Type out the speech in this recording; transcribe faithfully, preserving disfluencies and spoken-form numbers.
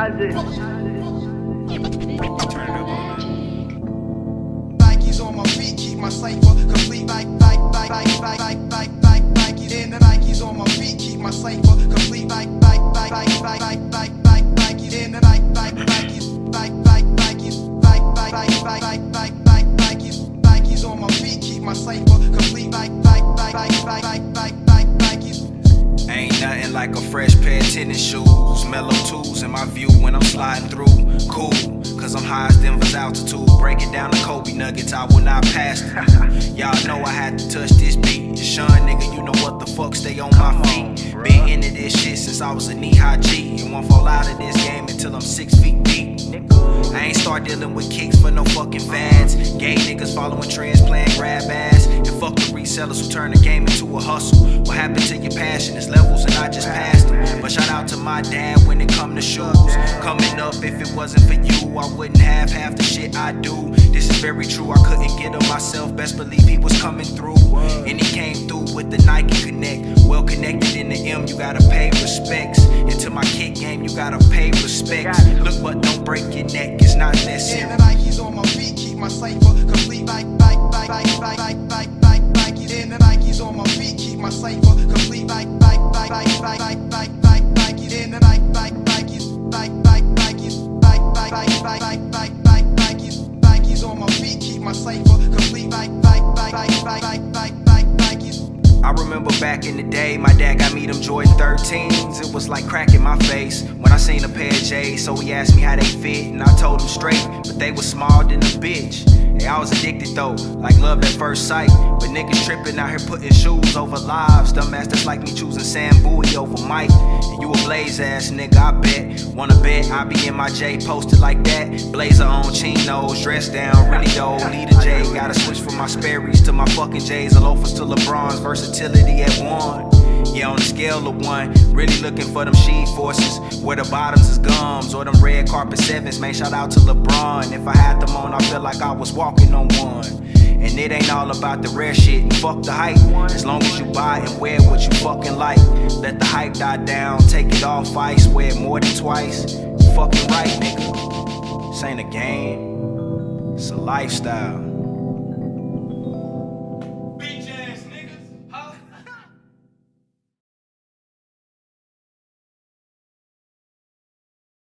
Magic. Nike's on my feet, keep my cypher complete. Like, like, like, like, like, like, like, like, like. Then the Nike's on my feet, keep my cypher complete. Like, like, like, like, like, like, like, like, like. Then the Nike, like, Nike's, like, like, Nike's, like, like, like, like, like, like, Nike's, Nike's on my feet, keep my cypher complete. Like, like, like, like, like, like, like, Nike's. Ain't nothing like a fresh pair of tennis shoes. Mellow twos in my view when I'm sliding through. Cool, cause I'm high as Denver's altitude. Break it down to Kobe nuggets, I will not pass them. Y'all know I had to touch this beat. Shawn nigga, you know what the fuck, stay on my feet. Been into this shit since I was a knee-high G. And won't fall out of this game until I'm six feet deep. I ain't start dealing with kicks for no fucking fads. Gay niggas following trends, playing grab ass. And fuck the resellers who turn the game into a hustle. What happened to your passion? It's levels and I just passed them. But shout out to my dad when it come to shoes. Coming up, if it wasn't for you, I wouldn't have half the shit I do. This is very true, I couldn't get on myself. Best believe he was coming through. And he came through with the Nike Connect. Well connected in the M, you gotta pay respects. And to my kick game, you gotta pay respects. Look but don't break your neck, it's not that serious. Yeah, the Nike's on my feet, keep my cypher complete. Like, like, like, like, like, like, like, like. Yeah, the Nike's on my feet, keep my cypher complete. Like, like, like, like, like, like, like, like, like. Yeah, the Nike, like, like, like, like, like, like, like, like, like, like, like, like, like. Nike's on my feet, keep my cypher complete. Like, like, like, like, like, like, like, like, like. I remember back in the day, my dad got me them Jordan thirteens. It was like crack in my face when I seen a pair of J's. So he asked me how they fit, and I told him straight, but they was smaller than a bitch. Hey, I was addicted though, like love at first sight. But niggas tripping out here putting shoes over lives. Dumbass, that's like me choosing Sam Bowie over Mike. And you a Blaze ass nigga, I bet. Wanna bet I be in my J posted like that. Blazer on chinos, dressed down, really though. Leader J, gotta switch from my Sperrys to my fucking J's. A loafers to LeBron's versus utility at one. Yeah, on a scale of one, really looking for them sheet forces where the bottoms is gums or them red carpet sevens. Man, shout out to LeBron. If I had them on, I felt like I was walking on one. And it ain't all about the rare shit and fuck the hype. As long as you buy and wear what you fucking like. Let the hype die down, take it off ice, wear it more than twice. Fucking right, nigga. This ain't a game, it's a lifestyle.